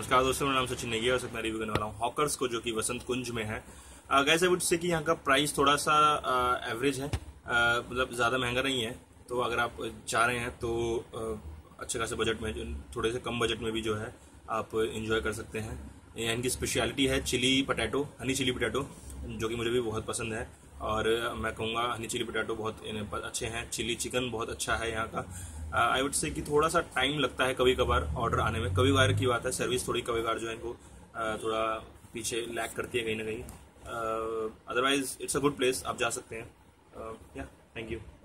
उसका दूसरा नाम सचिन नेगी है और उसका रिव्यू करने वाला हूँ हॉकर्स को, जो कि वसंत कुंज में है। गाइस आई वुड से कि यहाँ का प्राइस थोड़ा सा एवरेज है, मतलब ज़्यादा महंगा नहीं है। तो अगर आप जा रहे हैं तो अच्छे खासे बजट में, थोड़े से कम बजट में भी जो है आप इन्जॉय कर सकते हैं। इनकी स्पेशलिटी है chilli potato, honey chilli potato, जो कि मुझे भी बहुत पसंद है। और मैं कहूँगा हनी चिली पटैटो बहुत अच्छे हैं। चिली चिकन बहुत अच्छा है यहाँ का। आई वुड से कि थोड़ा सा टाइम लगता है कभी कभार ऑर्डर आने में, कभी कभार की बात है। सर्विस थोड़ी कभी कभार जो है इनको थोड़ा पीछे लैग करती है कहीं ना कहीं। Otherwise it's a good place, आप जा सकते हैं। या थैंक यू।